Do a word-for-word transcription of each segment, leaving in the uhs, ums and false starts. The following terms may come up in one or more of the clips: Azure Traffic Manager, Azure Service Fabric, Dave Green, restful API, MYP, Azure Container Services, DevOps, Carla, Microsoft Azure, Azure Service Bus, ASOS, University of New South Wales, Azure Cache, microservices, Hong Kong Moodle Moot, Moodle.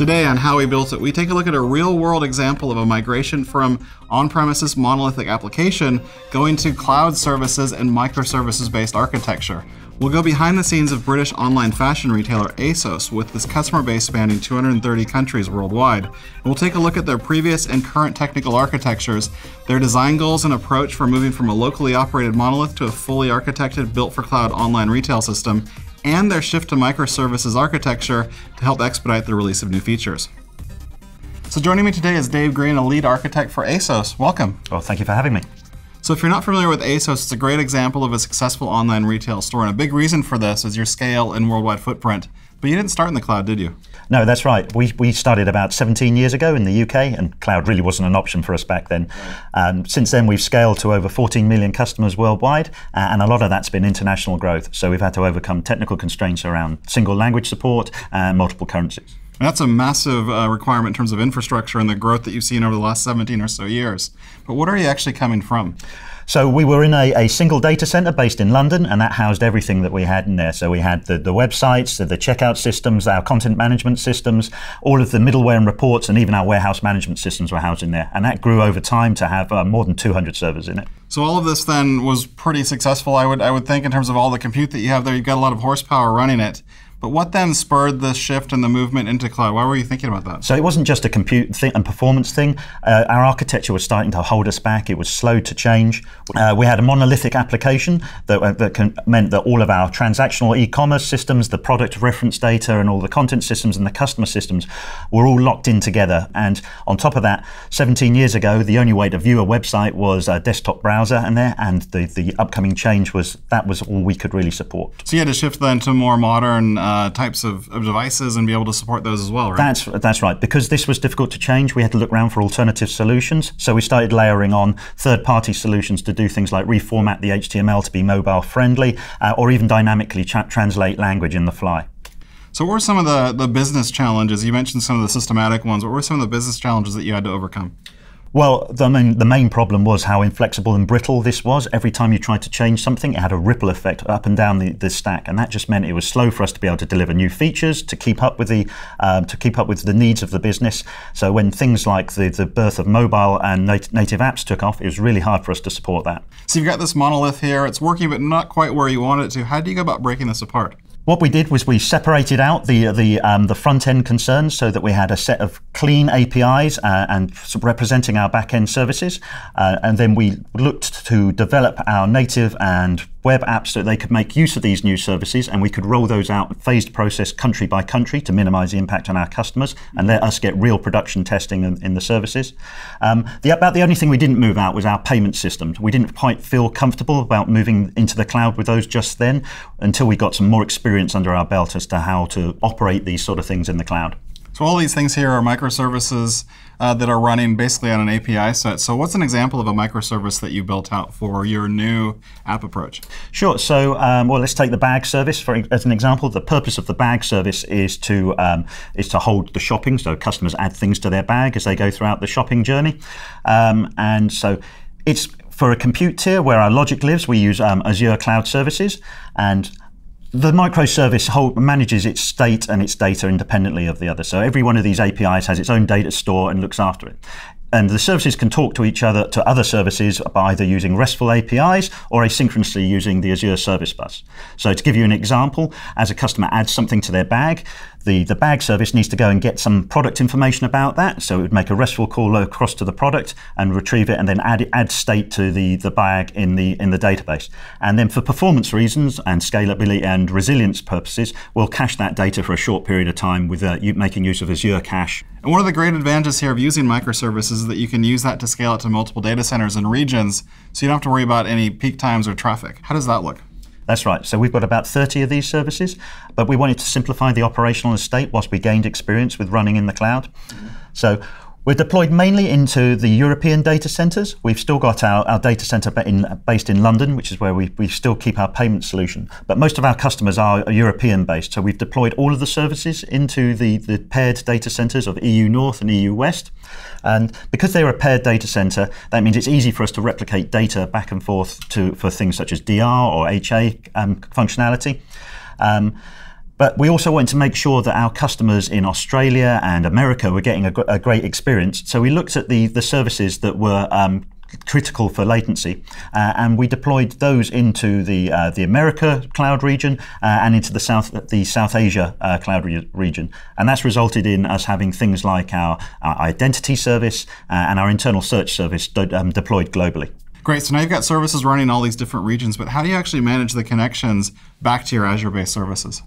Today on How We Built It, we take a look at a real-world example of a migration from on-premises monolithic application going to cloud services and microservices-based architecture. We'll go behind the scenes of British online fashion retailer ASOS with this customer base spanning two hundred thirty countries worldwide. And we'll take a look at their previous and current technical architectures, their design goals and approach for moving from a locally operated monolith to a fully architected, built-for-cloud online retail system, and their shift to microservices architecture to help expedite the release of new features. So joining me today is Dave Green, a lead architect for ASOS. Welcome. Well, thank you for having me. So if you're not familiar with ASOS, it's a great example of a successful online retail store, and a big reason for this is your scale and worldwide footprint. But you didn't start in the cloud, did you? No, that's right. We, we started about seventeen years ago in the U K, and cloud really wasn't an option for us back then. Um, since then, we've scaled to over fourteen million customers worldwide, uh, and a lot of that's been international growth. So we've had to overcome technical constraints around single language support and multiple currencies. And that's a massive uh, requirement in terms of infrastructure and the growth that you've seen over the last seventeen or so years. But what are you actually coming from? So we were in a, a single data center based in London, and that housed everything that we had in there. So we had the, the websites, the, the checkout systems, our content management systems, all of the middleware and reports, and even our warehouse management systems were housed in there. And that grew over time to have uh, more than two hundred servers in it. So all of this then was pretty successful, I would, I would think, in terms of all the compute that you have there. You've got a lot of horsepower running it. But what then spurred the shift and the movement into cloud? Why were you thinking about that? So it wasn't just a compute thing and performance thing. Uh, our architecture was starting to hold us back. It was slow to change. Uh, we had a monolithic application that, uh, that can, meant that all of our transactional e-commerce systems, the product reference data, and all the content systems and the customer systems were all locked in together. And on top of that, seventeen years ago, the only way to view a website was a desktop browser in there, and the, the upcoming change was that was all we could really support. So you had to shift then to more modern uh, Uh, types of, of devices and be able to support those as well, right? That's, that's right. Because this was difficult to change, we had to look around for alternative solutions. So we started layering on third-party solutions to do things like reformat the H T M L to be mobile-friendly, uh, or even dynamically tra translate language in the fly. So what were some of the, the business challenges? You mentioned some of the systematic ones. What were some of the business challenges that you had to overcome? Well, the main, the main problem was how inflexible and brittle this was. Every time you tried to change something, it had a ripple effect up and down the, the stack, and that just meant it was slow for us to be able to deliver new features to keep up with the um, to keep up with the needs of the business. So when things like the, the birth of mobile and nat native apps took off, it was really hard for us to support that. So you've got this monolith here. It's working, but not quite where you want it to. How do you go about breaking this apart? What we did was we separated out the the, um, the front-end concerns so that we had a set of clean A P Is uh, and representing our back-end services, uh, and then we looked to develop our native and web apps so they could make use of these new services, and we could roll those out in a phased process country by country to minimize the impact on our customers and let us get real production testing in, in the services. Um, the, about the only thing we didn't move out was our payment systems. We didn't quite feel comfortable about moving into the cloud with those just then until we got some more experience under our belt as to how to operate these sort of things in the cloud. So all these things here are microservices uh, that are running basically on an A P I set. So what's an example of a microservice that you built out for your new app approach? Sure. So um, well, let's take the bag service for as an example. The purpose of the bag service is to um, is to hold the shopping. So customers add things to their bag as they go throughout the shopping journey, um, and so it's for a compute tier where our logic lives. We use um, Azure Cloud Services, and the microservice hold, manages its state and its data independently of the other. So every one of these A P Is has its own data store and looks after it. And the services can talk to each other, to other services, by either using RESTful A P Is or asynchronously using the Azure Service Bus. So to give you an example, as a customer adds something to their bag, the, the bag service needs to go and get some product information about that. So it would make a RESTful call across to the product and retrieve it, and then add, add state to the, the bag in the, in the database. And then for performance reasons and scalability and resilience purposes, we'll cache that data for a short period of time with uh, making use of Azure Cache. And one of the great advantages here of using microservices is that you can use that to scale it to multiple data centers and regions, so you don't have to worry about any peak times or traffic. How does that look? That's right. So we've got about thirty of these services, but we wanted to simplify the operational estate whilst we gained experience with running in the cloud. Mm-hmm. So we're deployed mainly into the European data centers. We've still got our, our data center in, based in London, which is where we, we still keep our payment solution. But most of our customers are European based. So we've deployed all of the services into the, the paired data centers of E U North and E U West. And because they're a paired data center, that means it's easy for us to replicate data back and forth to, for things such as D R or H A um, functionality. Um, But we also wanted to make sure that our customers in Australia and America were getting a, a great experience. So we looked at the, the services that were um, critical for latency, uh, and we deployed those into the uh, the America cloud region uh, and into the South the South Asia uh, cloud re region, and that's resulted in us having things like our, our identity service uh, and our internal search service de um, deployed globally. Great, so now you've got services running in all these different regions, but how do you actually manage the connections back to your Azure-based services?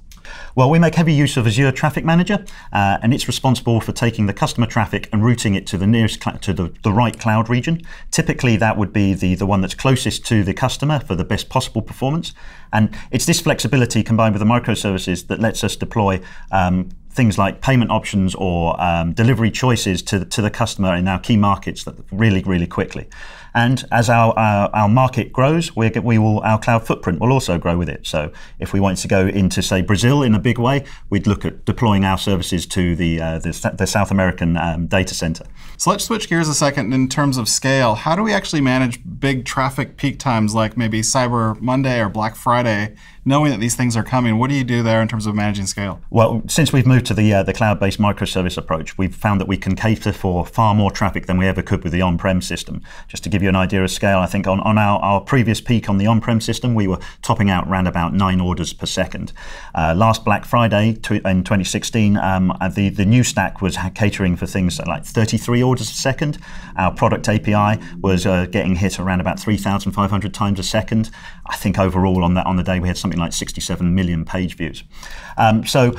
Well, we make heavy use of Azure Traffic Manager, uh, and it's responsible for taking the customer traffic and routing it to the nearest to the, the right cloud region. Typically, that would be the, the one that's closest to the customer for the best possible performance. And it's this flexibility combined with the microservices that lets us deploy um, things like payment options or um, delivery choices to the, to the customer in our key markets that really, really quickly. And as our, our, our market grows, we're, we will, our cloud footprint will also grow with it. So if we wanted to go into, say, Brazil in a big way, we'd look at deploying our services to the, uh, the, the South American um, data center. So let's switch gears a second in terms of scale. How do we actually manage big traffic peak times like maybe Cyber Monday or Black Friday, knowing that these things are coming? What do you do there in terms of managing scale? Well, since we've moved to the, uh, the cloud-based microservice approach, we've found that we can cater for far more traffic than we ever could with the on-prem system. Just to give you an idea of scale, I think on, on our, our previous peak on the on-prem system, we were topping out around about nine orders per second. Uh, last Black Friday in twenty sixteen, um, the, the new stack was catering for things like thirty-three orders a second. Our product A P I was uh, getting hit around about three thousand five hundred times a second. I think overall on, that, on the day we had something like sixty-seven million page views. Um, so.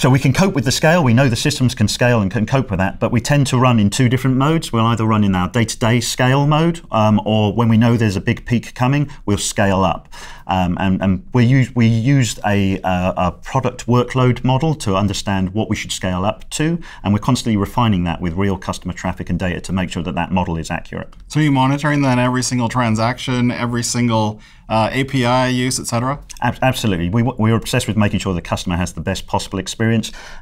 So we can cope with the scale. We know the systems can scale and can cope with that, but we tend to run in two different modes. We'll either run in our day-to-day scale mode, um, or when we know there's a big peak coming, we'll scale up. Um, and and we use, we used a, a, a product workload model to understand what we should scale up to, and we're constantly refining that with real customer traffic and data to make sure that that model is accurate. So you're monitoring that every single transaction, every single uh, A P I use, et cetera? Ab absolutely. We, we're obsessed with making sure the customer has the best possible experience.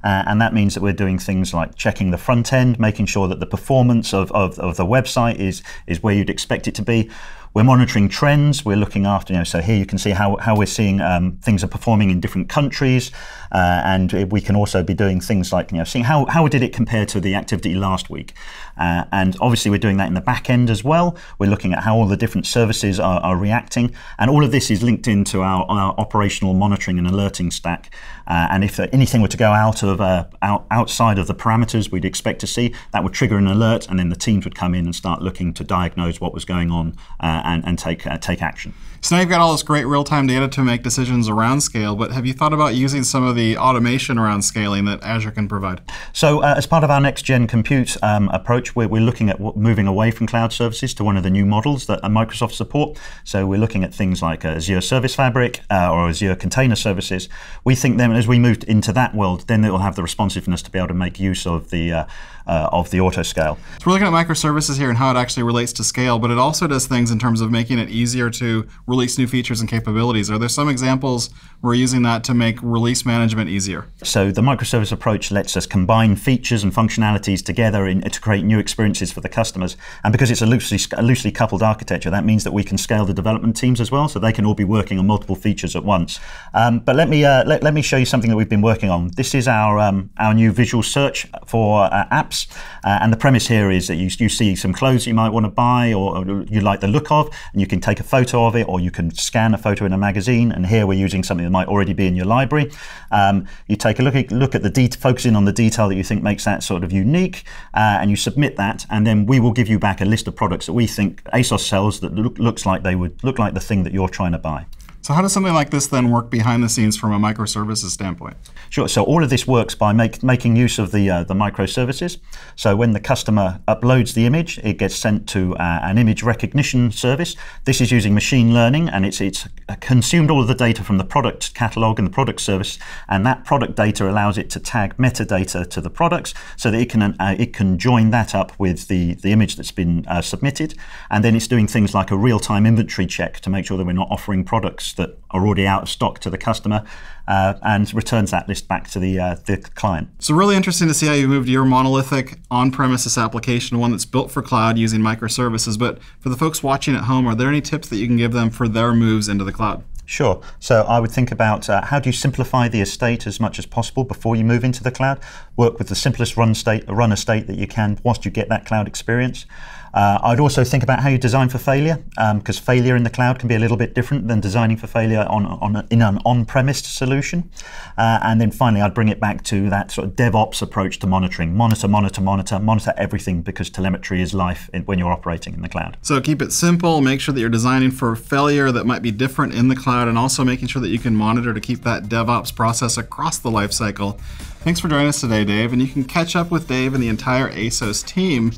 Uh, and that means that we're doing things like checking the front end, making sure that the performance of, of, of the website is, is where you'd expect it to be. We're monitoring trends. We're looking after, you know, so here you can see how, how we're seeing um, things are performing in different countries. Uh, and we can also be doing things like, you know, seeing how, how did it compare to the activity last week. Uh, and obviously we're doing that in the back end as well. We're looking at how all the different services are, are reacting. And all of this is linked into our, our operational monitoring and alerting stack. Uh, and if anything were to go out of uh, out, outside of the parameters we'd expect to see, that would trigger an alert, and then the teams would come in and start looking to diagnose what was going on uh, And, and take uh, take action. So now you've got all this great real-time data to make decisions around scale, but have you thought about using some of the automation around scaling that Azure can provide? So uh, as part of our next-gen compute um, approach, we're, we're looking at moving away from cloud services to one of the new models that Microsoft support. So we're looking at things like Azure Service Fabric uh, or Azure Container Services. We think then as we move into that world, then it will have the responsiveness to be able to make use of the, uh, uh, of the auto scale. So we're looking at microservices here and how it actually relates to scale, but it also does things in terms of making it easier to release new features and capabilities. Are there some examples where using that to make release management easier? So the microservice approach lets us combine features and functionalities together in, to create new experiences for the customers. And because it's a loosely, a loosely coupled architecture, that means that we can scale the development teams as well, so they can all be working on multiple features at once. Um, but let me, uh, let, let me show you something that we've been working on. This is our, um, our new visual search for uh, apps. Uh, and the premise here is that you, you see some clothes you might want to buy, or, or you like the look of, and you can take a photo of it, or you can scan a photo in a magazine, and here we're using something that might already be in your library. Um, you take a look at, look at the detail, focusing on the detail that you think makes that sort of unique, uh, and you submit that, and then we will give you back a list of products that we think ASOS sells that look, looks like they would look like the thing that you're trying to buy. So how does something like this then work behind the scenes from a microservices standpoint? Sure, so all of this works by make, making use of the, uh, the microservices. So when the customer uploads the image, it gets sent to uh, an image recognition service. This is using machine learning, and it's, it's consumed all of the data from the product catalog and the product service, and that product data allows it to tag metadata to the products so that it can, uh, it can join that up with the, the image that's been uh, submitted. And then it's doing things like a real-time inventory check to make sure that we're not offering products that are already out of stock to the customer, uh, and returns that list back to the, uh, the client. So really interesting to see how you moved your monolithic on-premises application, one that's built for cloud using microservices. But for the folks watching at home, are there any tips that you can give them for their moves into the cloud? Sure. So I would think about uh, how do you simplify the estate as much as possible before you move into the cloud. Work with the simplest run state, run estate that you can whilst you get that cloud experience. Uh, I'd also think about how you design for failure, because um, failure in the cloud can be a little bit different than designing for failure on, on in an on-premise solution. Uh, and then finally, I'd bring it back to that sort of DevOps approach to monitoring. Monitor, monitor, monitor, monitor everything, because telemetry is life in, when you're operating in the cloud. So keep it simple, make sure that you're designing for failure that might be different in the cloud, and also making sure that you can monitor to keep that DevOps process across the lifecycle. Thanks for joining us today, Dave, and you can catch up with Dave and the entire ASOS team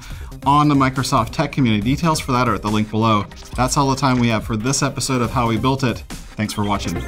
on the Microsoft Tech Community. Details for that are at the link below. That's all the time we have for this episode of How We Built It. Thanks for watching.